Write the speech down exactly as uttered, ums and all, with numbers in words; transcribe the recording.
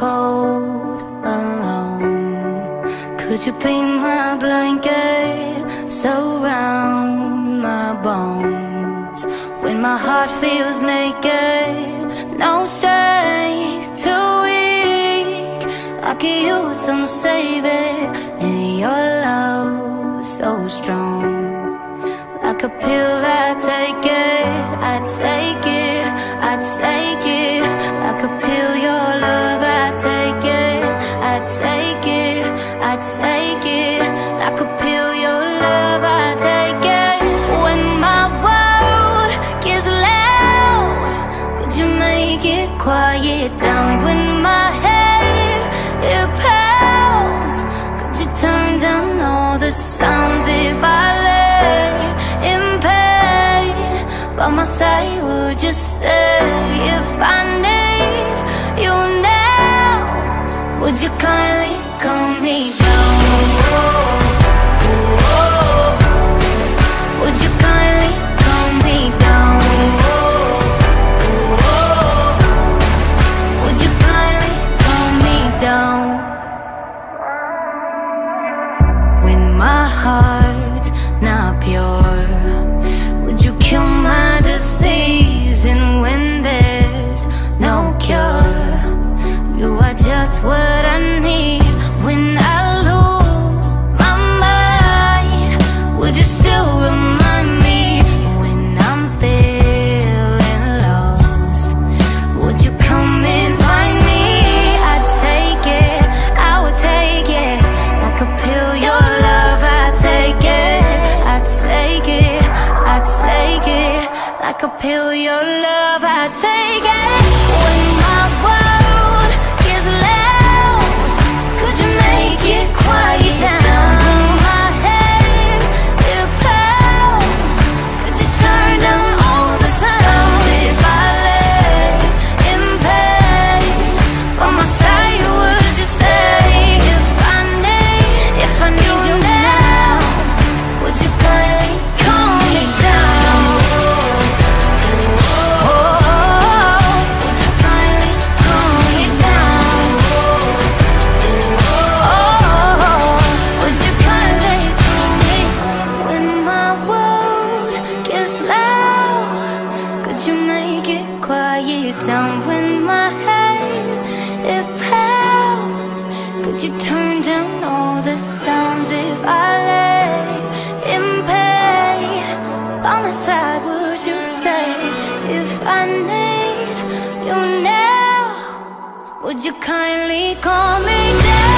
cold alone. Could you be my blanket, surround my bones? When my heart feels naked, no strength to weak, I could use some saving, and your love so strong. Like a pill, I take it, I take it, I take it. Like a pill, your love, I take it, I take it, I take it. Like a pill, your love, I take it. When my world gets loud, could you make it quiet down? When my head, it pounds, could you turn down all the sounds? If I lay in pain by my side, would you stay? If I need you now, would you kindly calm me down? Oh, oh, oh. Would you kindly calm me down? Oh, oh, oh. Would you kindly calm me down? When my heart's not pure, kill my disease, and when there's no cure, you are just what I need. When I lose my mind, would you still remind me? When I'm feeling lost, would you come and find me? I take it, I will take it. Like a pill, your love, I take it, I take it, I take it. Like a pill, your love, I take it. When my world gets loud, could you make it quiet down? When my head, it pounds, could you turn down all the sounds? If I lay in pain by my side, would you stay? If I need, if I need you now, would you kindly come loud? Could you make it quiet down? When my head, it pounds, could you turn down all the sounds? If I lay in pain by my side, would you stay? If I need you now, would you kindly call me down?